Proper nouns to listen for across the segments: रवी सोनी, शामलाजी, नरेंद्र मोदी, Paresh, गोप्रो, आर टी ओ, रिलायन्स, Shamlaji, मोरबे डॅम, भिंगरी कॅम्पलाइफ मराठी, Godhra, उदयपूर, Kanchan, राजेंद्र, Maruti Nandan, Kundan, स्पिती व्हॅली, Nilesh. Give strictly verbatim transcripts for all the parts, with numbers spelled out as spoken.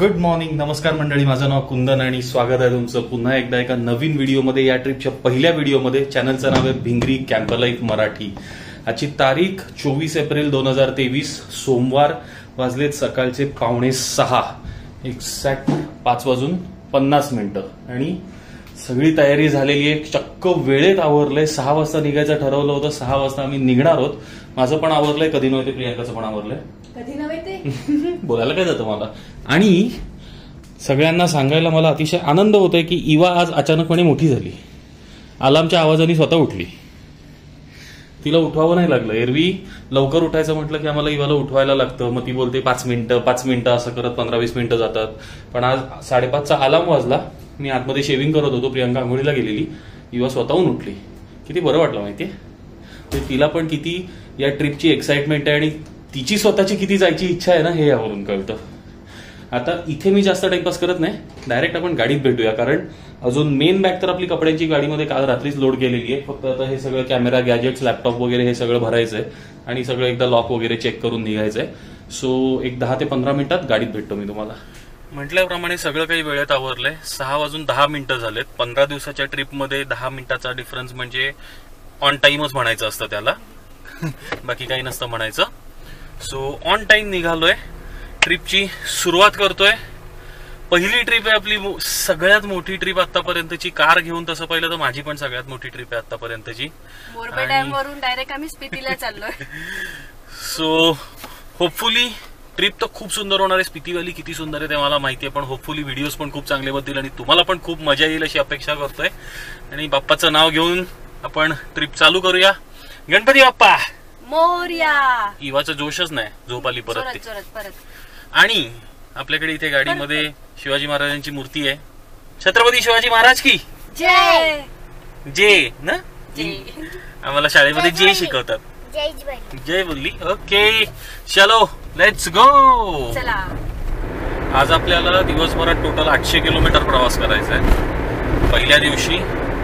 Good morning, नमस्कार मंडळी. माझं नाव कुंदन आणि स्वागत आहे तुमचं पुन्हा एकदा एका नवीन व्हिडिओमध्ये. या ट्रिपच्या पहिल्या व्हिडिओमध्ये. चॅनलचं नाव आहे भिंगरी कॅम्पलाइफ मराठी. आजची तारीख चोवीस एप्रिल दोन हजार तेवीस, सोमवार. वाजलेत सकाळचे पावणे सहा, एक्झॅक्ट पाच वाजून पन्नास मिनिटं. आणि सगळी तयारी झालेली आहे, चक्क वेळेत आवरलंय. सहा वाजता निघायचं ठरवलं होतं, सहा वाजता आम्ही निघणार आहोत. माझं पण आवरलंय, कधी नव्हते प्रियांकाचं पण आवरलंय, कधी नव्हते बोलायला काय जातं मला. आणि सगळ्यांना सांगायला मला अतिशय आनंद होतोय की इवा आज अचानकपणे मोठी झाली. अलार्मच्या आवाजाने स्वतः उठली, तिला उठवावं नाही लागलं. एरवी लवकर उठायचं म्हटलं की आम्हाला इवाला उठवायला लागतं, मग ती बोलते पाच मिनिटं पाच मिनिटं असं करत पंधरा वीस मिनिटं जातात. पण आज साडेपाचचा अलार्म वाजला, मी आतमध्ये शेविंग करत होतो, प्रियांका आंघोळीला गेलेली, इवा स्वतःहून उठली. किती बरं वाटलं माहितीये. तर तिला पण किती या ट्रिपची एक्साइटमेंट आहे आणि तिची स्वतःची किती जायची इच्छा आहे ना, हे यावरून कळतं. आता इथे मी जास्त टाइमपास करत नाही, डायरेक्ट आपण गाडीत भेटूया. कारण अजून मेन बॅग तर आपली कपड्यांची गाडीमध्ये काल रात्रीच लोड केलेली आहे. फक्त आता हे सगळं कॅमेरा, गॅजेट्स, लॅपटॉप वगैरे हे सगळं भरायचंय आणि सगळं एकदा लॉक वगैरे चेक करून निघायचंय. सो एक दहा ते पंधरा मिनिटात गाडीत भेटतो मी तुम्हाला. म्हटल्याप्रमाणे सगळं काही वेळेत आवरलंय. सहा वाजून दहा मिनिटं झालेत. पंधरा दिवसाच्या ट्रिपमध्ये दहा मिनिटाचा डिफरन्स म्हणजे ऑन टाईमच म्हणायचं असतं त्याला, बाकी काही नसतं म्हणायचं. सो ऑन टाईम निघालोय, ट्रिपची सुरुवात करतोय. पहिली ट्रिप आहे आपली, सगळ्यात मोठी ट्रिप आतापर्यंतची कार घेऊन. तसं पाहिलं तर माझी पण सगळ्यात मोठी ट्रिप आहे आतापर्यंतची. मोरबे डॅम वरून डायरेक्ट आम्ही स्पितीला चाललोय. सो होपफुली ट्रिप तर खूप सुंदर होणार आहे. स्पिती व्हॅली किती सुंदर आहे ते मला माहिती आहे, पण होपफुली व्हिडिओज पण खूप चांगले बनतील आणि तुम्हाला पण खूप मजा येईल अशी अपेक्षा करतोय. आणि बाप्पाचं नाव घेऊन आपण ट्रिप चालू करूया. गणपती बाप्पा मोरया. इवाचा जोशच नाही, झोप आली परत. आणि आपल्याकडे इथे गाडीमध्ये शिवाजी महाराजांची मूर्ती आहे. छत्रपती शिवाजी महाराज की जय. जय ना, आम्हाला शाळेमध्ये जय शिकवतात. जय बोलली. ओके चलो लेट्स गो. आज आपल्याला दिवसभरात टोटल आठशे किलोमीटर प्रवास करायचा आहे. पहिल्या दिवशी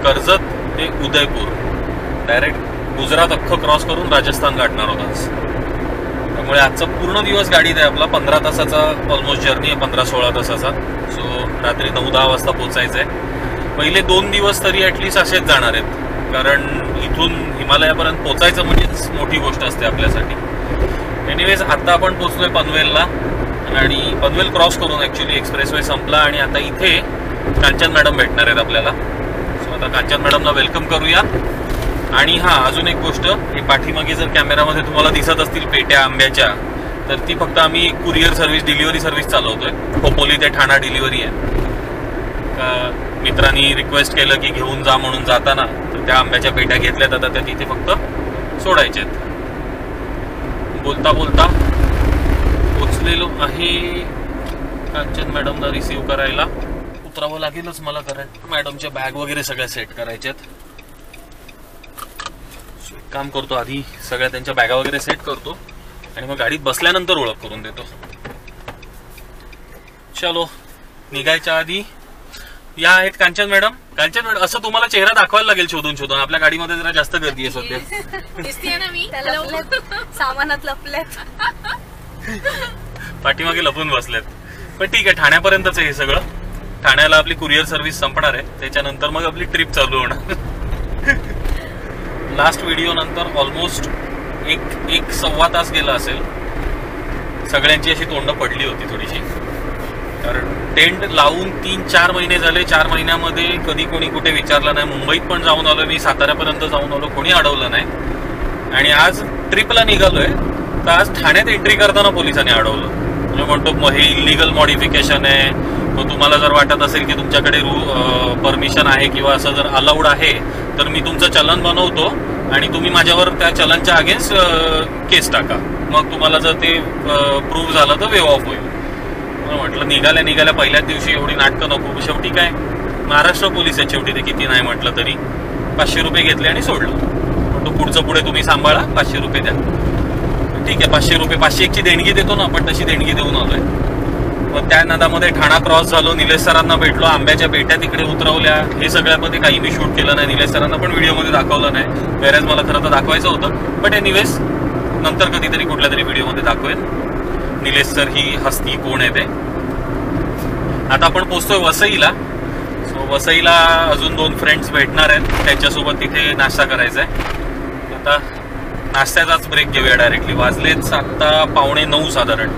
कर्जत ते उदयपूर, डायरेक्ट गुजरात अख्खं क्रॉस करून राजस्थान गाठणार होता. त्यामुळे आजचा पूर्ण दिवस गाडीत आहे आपला. पंधरा तासाचा ऑलमोस्ट जर्नी आहे, पंधरा सोळा तासाचा. सो रात्री नऊ दहा वाजता पोहोचायचं आहे. पहिले दोन दिवस तरी ॲटलिस्ट असेच जाणार आहेत, कारण इथून हिमालयापर्यंत पोचायचं म्हणजेच मोठी गोष्ट असते आपल्यासाठी. एनिवेज आत्ता आपण पोचलोय पनवेलला आणि पनवेल क्रॉस करून ॲक्च्युली एक्सप्रेसवे संपला. आणि आता इथे कांचन मॅडम भेटणार आहेत आपल्याला. सो आता कांचन मॅडमला वेलकम करूया. आणि हां, अजून एक गोष्ट, हे पाठीमागे जर कॅमेरामध्ये तुम्हाला दिसत असतील पेट्या आंब्याच्या, तर ती फक्त आम्ही कुरिअर सर्व्हिस, डिलिव्हरी सर्व्हिस चालवतोय. खोपोली ते ठाणा डिलिव्हरी आहे. मित्रांनी रिक्वेस्ट केलं की घेऊन जा म्हणून, जाताना तर त्या आंब्याच्या पेट्या घेतल्या जातात, त्या तिथे फक्त सोडायच्या आहेत. बोलता बोलता पोचलेलो आहे कांचन मॅडमला रिसीव्ह करायला. उतरावं लागेलच मला, कारण मॅडमच्या बॅग वगैरे सगळ्या सेट करायच्या आहेत. काम करतो आधी, सगळ्या त्यांच्या बॅगा वगैरे सेट करतो आणि मग गाडीत बसल्यानंतर ओळख करून देतो. चलो निघायच्या आधी. या आहेत कांचन मॅडम. कांचन मॅडम, असं तुम्हाला चेहरा दाखवायला लागेल शोधून शोधून. आपल्या गाडीमध्ये जरा जास्त गर्दी आहे सध्या, सामानात लपल्यात, पाठीमागे लपून बसल्यात. पण ठीक आहे, ठाण्यापर्यंतच हे सगळं. ठाण्याला आपली कुरिअर सर्व्हिस संपणार आहे, त्याच्यानंतर मग आपली ट्रिप चालू होणार. लास्ट व्हिडिओ नंतर ऑलमोस्ट एक एक सव्वा तास गेला असेल. सगळ्यांची अशी तोंडं पडली होती थोडीशी, कारण टेंट लावून तीन चार महिने झाले. चार महिन्यामध्ये कधी कोणी कुठे विचारलं नाही. मुंबईत पण जाऊन आलो मी, साताऱ्यापर्यंत जाऊन आलो, कोणी अडवलं नाही. आणि आज ट्रिपला निघालोय तर आज ठाण्यात एंट्री करताना पोलिसांनी अडवलं. म्हणजे म्हणतो मग हे इलिगल मॉडिफिकेशन आहे. मग तुम्हाला जर वाटत असेल की तुमच्याकडे रू परमिशन आहे किंवा असं जर अलाउड आहे तर मी तुमचं चलन बनवतो आणि तुम्ही माझ्यावर त्या चलनच्या अगेन्स्ट केस टाका, मग तुम्हाला जर ते प्रूव्ह झालं तर वेव ऑफ होईल. म्हटलं निघाल्या निघाल्या पहिल्याच दिवशी एवढी नाटकं नको. शेवटी काय, महाराष्ट्र पोलीस आहेत शेवटी, ते किती नाही म्हटलं तरी. पाचशे रुपये घेतले आणि सोडलं. पण तो पुढचं पुढे तुम्ही सांभाळा, पाचशे रुपये द्या. ठीक आहे, पाचशे रुपये पाचशे एकची देणगी देतो ना आपण, तशी देणगी देऊन आलोय. मग त्या नदामध्ये ठाणा क्रॉस झालो, निलेश सरांना भेटलो, आंब्याच्या पेट्या तिकडे उतरवल्या. हे सगळ्यामध्ये काही मी शूट केलं नाही, निलेश सरांना पण व्हिडिओमध्ये दाखवलं नाही. बऱ्याच मला खरं तर दाखवायचं होतं, पण एनिवेज नंतर कधीतरी कुठल्या तरी व्हिडिओमध्ये दाखवेल. निलेश सर ही हस्ती कोण आहे ते. आता आपण पोहोचतोय वसईला. सो वसईला अजून दोन फ्रेंड्स भेटणार आहेत, त्यांच्यासोबत तिथे नाश्ता करायचा आहे. आता नाश्त्याचाच ब्रेक घेऊया डायरेक्टली. वाजलेच आत्ता पावणे नऊ साधारण,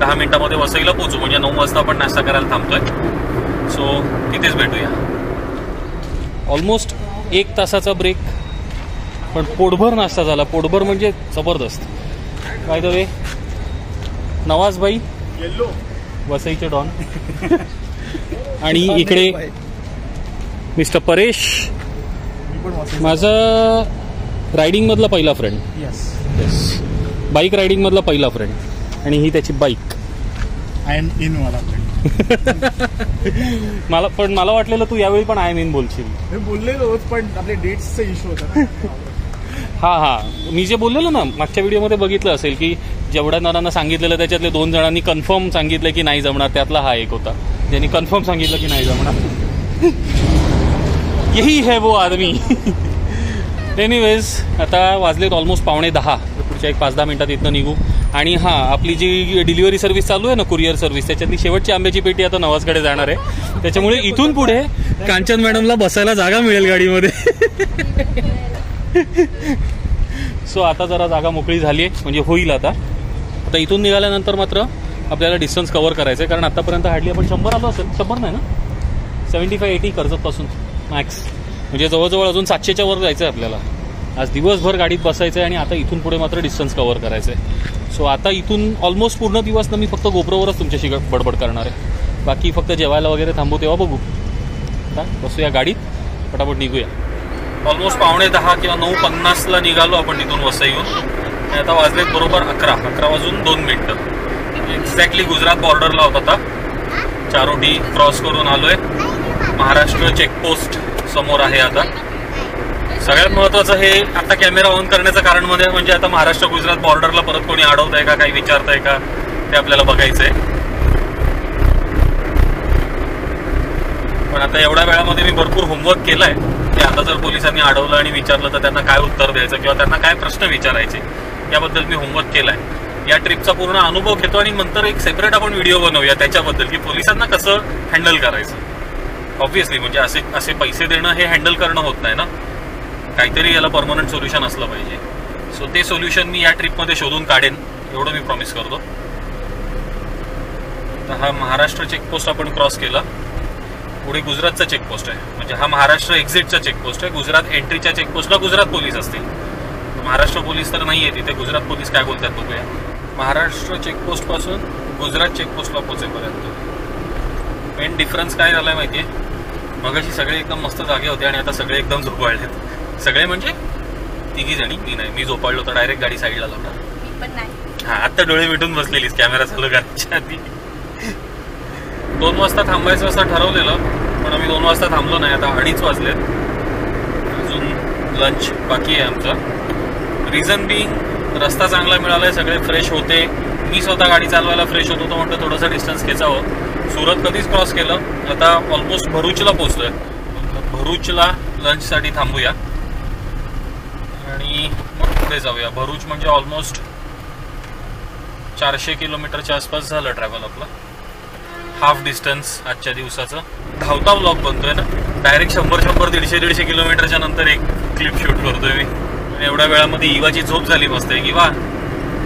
दहा मिनिटामध्ये वसईला पोहोचू, म्हणजे नऊ वाजता आपण नाश्ता करायला थांबतोय. सो तिथेच भेटूया. ऑलमोस्ट एक तासाचा ब्रेक, पण पोटभर नाश्ता झाला. पोटभर म्हणजे जबरदस्त. बाय द वे नवाज भाई येल्लो वसईचे डॉन आणि इकडे मिस्टर परेश, माझा रायडिंग मधला पहिला friend. Yes yes, bike riding मधला पहिला फ्रेंड. आणि ही त्याची बाईक. आय एम इन वाला फ्रेंड. मला पण मला वाटलेलं तू यावेळी पण आय एम इन बोलशील. बोललेलो पण आपले डेट्सचा इश्यू होता. हा हा, मी जे बोललेलो ना मागच्या व्हिडिओमध्ये बघितलं असेल की जेवढ्या जणांना सांगितलेलं त्याच्यातले दोन जणांनी कन्फर्म सांगितलं की नाही जमणार, त्यातला हा एक होता ज्यांनी कन्फर्म सांगितलं की नाही जमणार. यही है वो आदमी. एनिवेज आता वाजलेत ऑलमोस्ट पावणे दहा. पुढच्या एक पाच दहा मिनिटात इथनं निघू. आणि हां, आपली जी डिलिव्हरी सर्व्हिस चालू आहे ना, कुरिअर सर्व्हिस, त्याच्यातली शेवटची आंब्याची पेटी आता नवाजकडे जाणार आहे. त्याच्यामुळे इथून पुढे कांचन मॅडमला बसायला जागा मिळेल गाडीमध्ये. सो so, आता जरा जागा मोकळी झाली आहे, म्हणजे होईल. आता आता इथून निघाल्यानंतर मात्र आपल्याला डिस्टन्स कव्हर करायचं आहे, कारण आतापर्यंत हार्डली आपण शंभर आलो असेल. शंभर नाही ना, सेव्हन्टी फाय एटी कर्जतपासून मॅक्स, म्हणजे जवळजवळ अजून सातशेच्या वर जायचं आहे आपल्याला. आज दिवसभर गाडीत बसायचं आहे आणि आता इथून पुढे मात्र डिस्टन्स कव्हर करायचं आहे. सो आता इथून ऑलमोस्ट पूर्ण दिवस ना मी फक्त गोप्रोवरच तुमच्याशी बडबड करणार आहे. बाकी फक्त जेवायला वगैरे थांबू तेव्हा बघू. आता बसूया गाडीत, फटाफट निघूया. ऑलमोस्ट पावणे दहा किंवा नऊ पन्नासला निघालो आपण तिथून वसईहून. आणि आता वाजले बरोबर अकरा. अकरा वाजून दोन मिनटं एक्झॅक्टली गुजरात बॉर्डरला होत. आता चारोटी क्रॉस करून आलो आहे. महाराष्ट्र चेकपोस्ट समोर आहे. आता सगळ्यात महत्त्वाचं हे आता कॅमेरा ऑन करण्याचं कारण म्हणजे म्हणजे आता महाराष्ट्र गुजरात बॉर्डरला परत कोणी अडवत आहे का, काही विचारत आहे का, ते आपल्याला बघायचं आहे. पण आता एवढ्या वेळामध्ये मी भरपूर होमवर्क केला आहे. आता जर पोलिसांनी अडवलं आणि विचारलं तर त्यांना काय उत्तर द्यायचं किंवा त्यांना काय प्रश्न विचारायचे याबद्दल मी होमवर्क केला आहे. या ट्रिपचा पूर्ण अनुभव घेतो आणि नंतर एक सेपरेट आपण व्हिडिओ बनवूया त्याच्याबद्दल, की पोलिसांना कसं हँडल करायचं. ऑब्व्हियसली म्हणजे असे असे पैसे देणं हे हँडल करणं होत नाही ना, काहीतरी याला परमनंट सोल्युशन असलं पाहिजे. सो ते सोल्युशन मी या ट्रिपमध्ये शोधून काढेन एवढं मी प्रॉमिस करतो. तर हा महाराष्ट्र चेकपोस्ट आपण क्रॉस केला. पुढे गुजरातचा चेकपोस्ट आहे, म्हणजे हा महाराष्ट्र एक्झिटचा चेकपोस्ट आहे. गुजरात एंट्रीच्या चेकपोस्टला गुजरात पोलीस असतील, महाराष्ट्र पोलीस तर नाही आहे तिथे. गुजरात पोलीस काय बोलतात बघूया. महाराष्ट्र चेकपोस्टपासून गुजरात चेकपोस्टला पोहोचेपर्यंत मेन डिफरन्स काय झाला आहे माहिती आहे. मगाशी सगळे एकदम मस्त जागे होते आणि आता सगळे एकदम झोपाळलेत. सगळे म्हणजे तिघी जणी, मी नाही. मी झोपाळलो तर डायरेक्ट गाडी साईडला लावणार. हां, आत्ता डोळे मिटून बसलेलीस कॅमेरा चालू करायच्या आधी. दोन वाजता थांबायचं असं ठरवलेलं, पण आम्ही दोन वाजता थांबलो नाही. आता अडीच वाजलेत. अजून लंच बाकी आहे आमचं. रिझन बिईंग रस्ता चांगला मिळाला आहे, सगळे फ्रेश होते. मी स्वतः गाडी चालवायला फ्रेश होतो, तो म्हणतो थोडंसं डिस्टन्स खेचावं. सुरत कधीच क्रॉस केलं. आता ऑलमोस्ट भरूचला पोचलो आहे. भरूचला लंचसाठी थांबूया आणि मग पुढे जाऊया. भरूच म्हणजे ऑलमोस्ट चारशे किलोमीटरच्या आसपास झालं ट्रॅव्हल आपलं, हाफ डिस्टन्स आजच्या दिवसाचं. धावता ब्लॉग बनतोय ना, डायरेक्ट शंभर शंभर दीडशे दीडशे किलोमीटरच्या नंतर एक क्लिप शूट करतोय मी. आणि एवढ्या वेळामध्ये इवाची झोप झाली मस्त आहे. इवा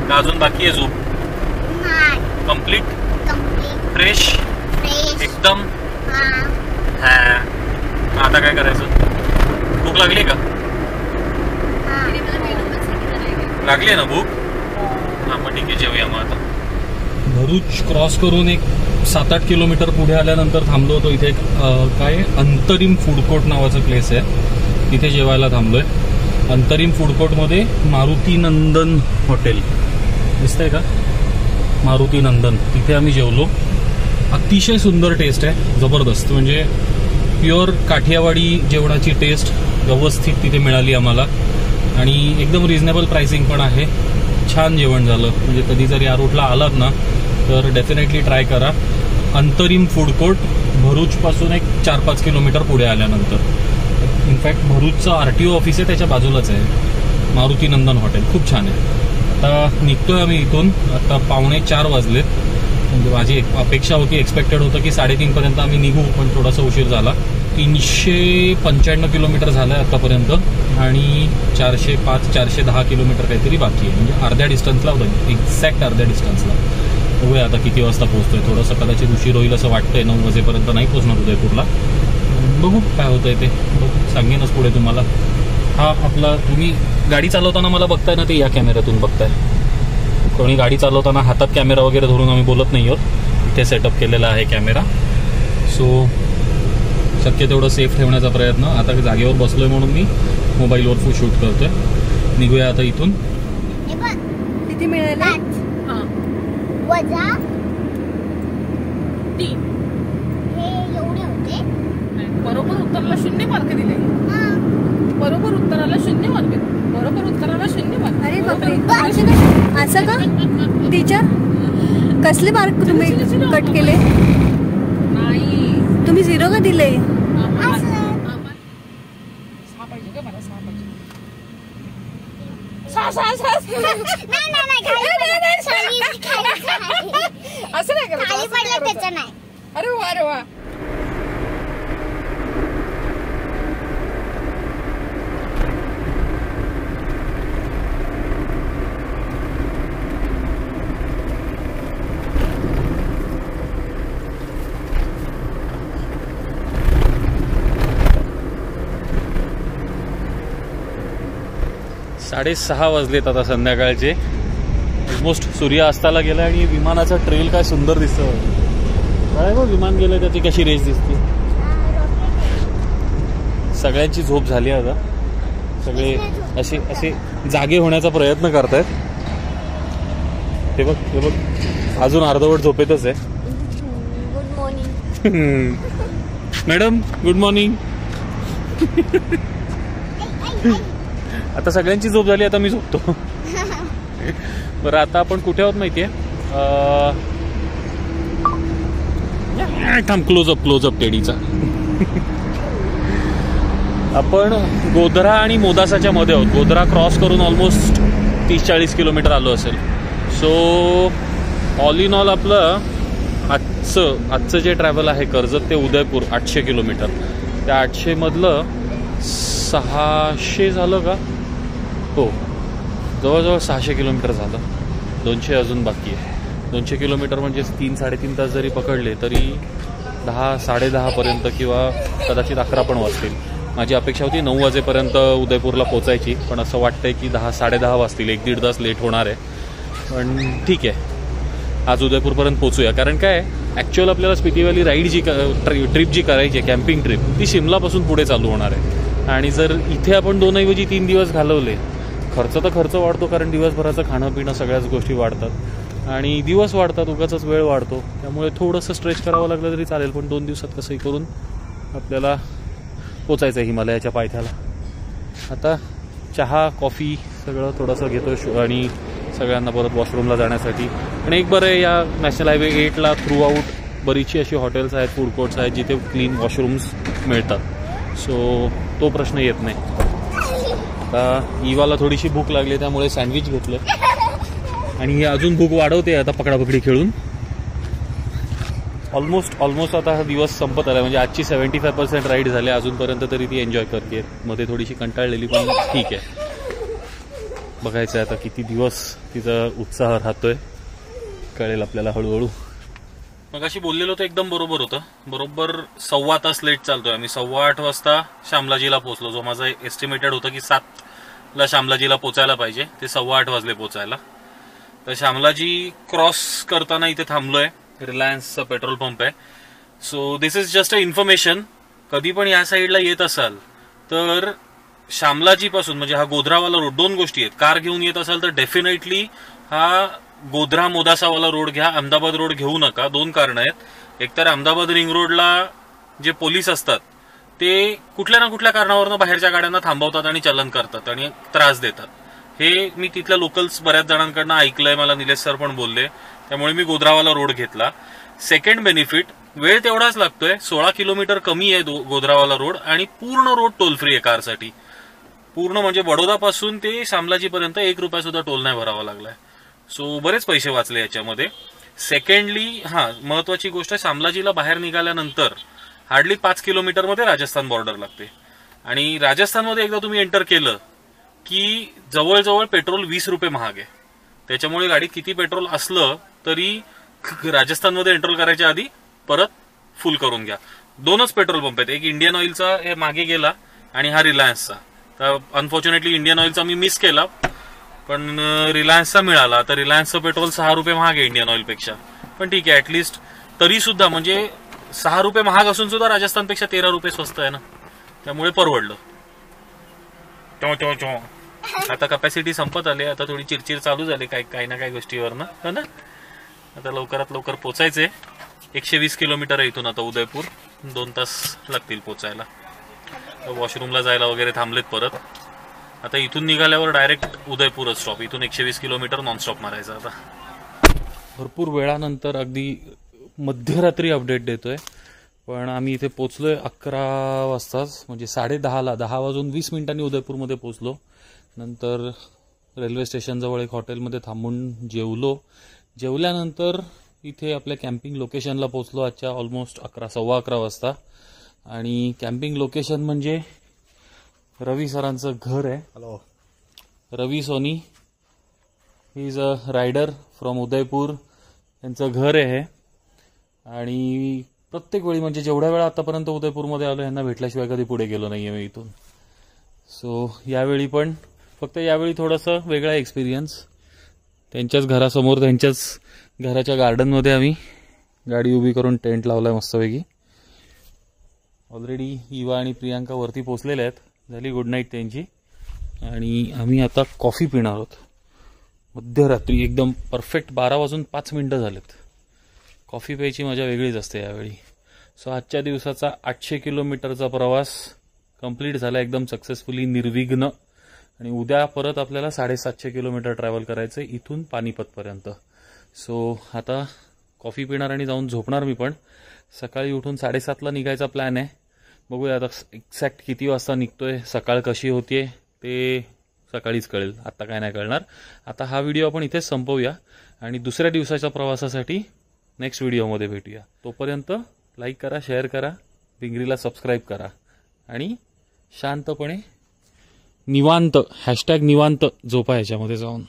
का अजून बाकी आहे झोप? कम्प्लीट फ्रेश एकदम. हा, आता काय करायचं? भूक लागली का? लागली ना भूक? हा मग ठीक आहे, जेवूया मग. आता भरूच क्रॉस करून एक सात आठ किलोमीटर पुढे आल्यानंतर थांबलो होतो. इथे एक काय अंतरिम फूड कोर्ट नावाचं प्लेस आहे, तिथे जेवायला थांबलोय. अंतरिम फूड कोर्टमध्ये मारुती नंदन हॉटेल दिसतंय का? मारुती नंदन, तिथे आम्ही जेवलो. अतिशय सुंदर टेस्ट आहे, जबरदस्त. म्हणजे प्युअर काठियावाडी जेवणाची टेस्ट व्यवस्थित तिथे मिळाली आम्हाला. आणि एकदम रिजनेबल प्राइसिंग पण आहे. छान जेवण झालं. म्हणजे कधी जर या रूटला आलात ना तर डेफिनेटली ट्राय करा. अंतरिम फूड कोर्ट, भरूचपासून एक चार पाच किलोमीटर पुढे आल्यानंतर. इनफॅक्ट भरूचचं आर टी ओ ऑफिस आहे त्याच्या बाजूलाच आहे मारुती नंदन हॉटेल. खूप छान आहे. आता निघतोय आम्ही इथून. आता पावणे चार वाजलेत. म्हणजे माझी एक अपेक्षा होती, एक्सपेक्टेड होतं की साडेतीन पर्यंत आम्ही निघू, पण थोडासा उशीर झाला. तीनशे पंच्याण्णव किलोमीटर झालं आहे आत्तापर्यंत आणि चारशे पाच चारशे दहा किलोमीटर काहीतरी बाकी आहे. म्हणजे अर्ध्या डिस्टन्सला होतं, एक्झॅक्ट अर्ध्या डिस्टन्सला. बघूया आता किती वाजता पोहोचतोय. थोडंसं कदाचित उशीर होईल असं वाटतंय, नऊ वाजेपर्यंत नाही पोहोचणार उदयपूरला. बघू काय होतंय ते, सांगेनच पुढे तुम्हाला. हा आपला, तुम्ही गाडी चालवताना मला बघताय ना, ते या कॅमेऱ्यातून बघताय. कोणी गाडी चालवताना हातात कॅमेरा वगैरे धरून आम्ही बोलत नाही आहोत. इथे सेटअप केलेला आहे कॅमेरा, सो शक्य तेवढं सेफ ठेवण्याचा प्रयत्न. आता जागेवर बसलोय म्हणून मी मोबाईलवर फुल शूट करतोय. निघूया आता इथून. किती मिळेल? बरोबर उत्तराला शून्य मार्क दिले. बरोबर उत्तराला शून्य मार्क. बरोबर उत्तराला शून्य मार्क. अरे बापरे, असं का टीचर? कसले मार्क तुम्ही कट केले? नाही, तुम्ही झिरो का दिले? सहा पाहिजे का मला? सहा पाहिजे. सहा सहा सहा नाही नाही नाही, सॉरी असं नाही करत. खाली पडलं त्याचं नाही. अरे वा रे वा. साढ़े सहा वाजलेत आता संध्याकाळचे. ऑलमोस्ट सूर्य अस्ताला गेला आणि विमानाचा ट्रेल काय सुंदर दिसतो. काय गो विमान गेलं त्याची कशी रेस दिसते. सगळ्यांची झोप झाली आता. सगळे असे असे जागे होण्याचा प्रयत्न करतायत. हे बघ हे बघ, अजून अर्धवट झोपेतच आहे. Good morning madam. Good morning. आता सगळ्यांची झोप झाली, आता मी झोपतो. बरं, आता आपण कुठे आहोत माहिती आहे? थांब, क्लोजअप क्लोजअप टेडीचा. आपण गोधरा आणि मोदासाच्या मध्ये आहोत. गोधरा क्रॉस करून ऑलमोस्ट तीस चाळीस किलोमीटर आलो असेल. सो ऑल इन ऑल आपलं आजचं आजचं जे ट्रॅव्हल आहे कर्जत ते उदयपूर आठशे किलोमीटर. त्या आठशेमधलं सहाशे झालं का? हो, जवळजवळ सहाशे किलोमीटर झालं. दोनशे अजून बाकी आहे. दोनशे किलोमीटर म्हणजे तीन साडेतीन तास जरी पकडले तरी दहा साडेदहापर्यंत किंवा कदाचित अकरा पण वाजतील. माझी अपेक्षा होती नऊ वाजेपर्यंत उदयपूरला पोचायची, पण असं वाटतंय की दहा साडेदहा वाजतील. एक दीड तास लेट होणार आहे, पण ठीक आहे, आज उदयपूरपर्यंत पोचूया. कारण काय, ॲक्च्युअल आपल्याला स्पिती व्हॅली राईड जी ट्रिप जी करायची आहे, कॅम्पिंग ट्रिप, ती शिमलापासून पुढे चालू होणार आहे. आणि जर इथे आपण दोनऐवजी तीन दिवस घालवले, खर्च तर खर्च वाढतो, कारण दिवसभराचं खाणं पिणं सगळ्याच गोष्टी वाढतात आणि दिवस वाढतात, उगाचच वेळ वाढतो. त्यामुळे थोडंसं स्ट्रेच करावं लागलं तरी चालेल, पण दोन दिवसात कसंही करून आपल्याला पोचायचं आहे हिमालयाच्या पायथ्याला. आता चहा कॉफी सगळं थोडंसं घेतो आणि सगळ्यांना परत वॉशरूमला जाण्यासाठी. पण एक बरं आहे, या नॅशनल हायवे एटला थ्रू आऊट बरीचशी अशी हॉटेल्स आहेत, फूड कोर्ट्स आहेत जिथे क्लीन वॉशरूम्स मिळतात. सो तो प्रश्न येत नाही. आता इवाला थोडीशी भूक लागली त्यामुळे सँडविच घेतलं आणि ही अजून भूक वाढवते आता पकडापकडी खेळून. ऑलमोस्ट ऑलमोस्ट आता हा दिवस संपत आला. म्हणजे आजची सेव्हन्टी फाय पर्सेंट राईड झाली अजूनपर्यंत, तरी ती एन्जॉय करते. मध्ये थोडीशी कंटाळलेली पण ठीक आहे. बघायचं आहे आता किती दिवस तिचा उत्साह राहतोय, कळेल आपल्याला हळूहळू. मग अशी बोललेलो तर एकदम बरोबर होतं. बरोबर सव्वा तास लेट चालतोय आम्ही. सव्वा आठ वाजता शामलाजीला पोहोचलो. जो माझा एस्टिमेटेड होता की सातला शामलाजीला पोचायला पाहिजे, ते सव्वा आठ वाजले पोचायला. तर शामलाजी क्रॉस करताना इथे थांबलोय. रिलायन्सचा पेट्रोल पंप आहे. So this is just a information. कधी पण या साईडला येत असाल तर शामलाजीपासून, म्हणजे हा गोधरावाला रोड, दोन गोष्टी आहेत. कार घेऊन येत असाल तर डेफिनेटली हा गोधरा मोदासावाला रोड घ्या, अहमदाबाद रोड घेऊ नका. दोन कारणं आहेत. एकतर अहमदाबाद रिंग रोडला जे पोलीस असतात ते कुठल्या ना कुठल्या कारणावरनं बाहेरच्या गाड्यांना थांबवतात आणि चलन करतात आणि त्रास देतात. हे मी तिथल्या लोकल्स बऱ्याच जणांकडनं ऐकलंय. मला निलेश सर पण बोलले, त्यामुळे मी गोधरावाला रोड घेतला. सेकंड बेनिफिट, वेळ तेवढाच लागतोय. सोळा किलोमीटर कमी आहे गोधरावाला रोड आणि पूर्ण रोड टोल फ्री आहे कारसाठी. पूर्ण म्हणजे बडोदापासून ते शामलाजीपर्यंत एक रुपया सुद्धा टोल नाही भरावा लागलाय. सो बरेच पैसे वाचले याच्यामध्ये. सेकंडली हां महत्वाची गोष्ट आहे, शामलाजीला बाहेर निघाल्यानंतर हार्डली पाच किलोमीटर मध्ये राजस्थान बॉर्डर लागते आणि राजस्थानमध्ये एकदा तुम्ही एंटर केलं की जवळजवळ पेट्रोल वीस रुपये महाग आहे. त्याच्यामुळे गाडीत किती पेट्रोल असलं तरी राजस्थानमध्ये एंटर करायच्या आधी परत फुल करून घ्या. दोनच पेट्रोल पंप आहेत, एक इंडियन ऑइलचा हे मागे गेला आणि हा रिलायन्सचा. तर अनफॉर्च्युनेटली इंडियन ऑइलचा मी मिस केला पण रिलायन्सचा मिळाला. तर रिलायन्सचं पेट्रोल सहा रुपये महाग आहे इंडियन ऑइलपेक्षा, पण ठीक आहे ॲटलिस्ट तरी सुद्धा म्हणजे सहा रुपये महाग असून सुद्धा राजस्थानपेक्षा तेरा रुपये स्वस्त आहे ना, त्यामुळे परवडलं. चो चो चो आता कॅपॅसिटी संपत आली, आता थोडी चिरचिर चालू झाली काय काही ना काही गोष्टीवर ना हो ना. आता लवकरात लवकर पोचायचे, एकशे वीस किलोमीटर आहे इथून आता उदयपूर, दोन तास लागतील पोचायला. वॉशरूमला जायला वगैरे थांबलेत परत. आता इथून निघाल्यावर डायरेक्ट उदयपूर स्टॉप, इथून एकशे वीस किलोमीटर नॉनस्टॉप मारायचा. आता भरपूर वेळानंतर अगदी मध्यरात्री अपडेट देतोय पण आम्ही इथे पोचलोय अकरा वाजताच, म्हणजे साडे दहाला दहा वाजून वीस मिनिटांनी उदयपूरमध्ये पोचलो. नंतर रेल्वे स्टेशनजवळ एक हॉटेलमध्ये थांबून जेवलो. जेवल्यानंतर इथे आपल्या कॅम्पिंग लोकेशनला पोचलो आजच्या ऑलमोस्ट अकरा सव्वा अकरा वाजता. आणि कॅम्पिंग लोकेशन म्हणजे रवी सरांचं घर आहे. Hello रवी सोनी, he is a rider from उदयपूर, यांचं घर आहे. आणि प्रत्येक वेळी म्हणजे जेवढ्या वेळा आतापर्यंत उदयपूरमध्ये आलो यांना भेटल्याशिवाय कधी पुढे गेलो नाहीये मी इथून. सो यावेळी पण फक्त यावेळी थोडासा वेगळा एक्सपिरियन्स. त्यांच्याच घरासमोर त्यांच्याच घराच्या गार्डनमध्ये आम्ही गाडी उभी करून टेंट लावलाय मस्तपैकी. ऑलरेडी इवा आणि प्रियांका वरती पोचलेल्या आहेत, झाली गुड नाईट त्यांची. आणि आम्ही आता कॉफी पिणार आहोत मध्यरात्री, एकदम परफेक्ट बारा वाजून पाच मिनटं झालेत. कॉफी प्यायची मजा वेगळीच असते यावेळी. सो आजच्या दिवसाचा आठशे किलोमीटरचा प्रवास कंप्लीट झाला एकदम सक्सेसफुली, निर्विघ्न. आणि उद्या परत आपल्याला साडेसातशे किलोमीटर ट्रॅव्हल करायचं इथून पानिपतपर्यंत. सो आता कॉफी पिणार आणि जाऊन झोपणार मी पण. सकाळी उठून साडेसातला निघायचा प्लॅन आहे, बघूया आता एक्झॅक्ट किती वाजता निघतोय, सकाळ कशी होतीये ते सकाळीच कळेल, आत्ता काय नाही कळणार. आता हा व्हिडिओ आपण इथेच संपवूया आणि दुसऱ्या दिवसाच्या प्रवासासाठी नेक्स्ट व्हिडिओमध्ये भेटूया. तोपर्यंत लाईक करा, शेअर करा, भिंगरीला सबस्क्राईब करा आणि शांतपणे निवांत हॅशटॅग निवांत झोपा ह्याच्यामध्ये जाऊन.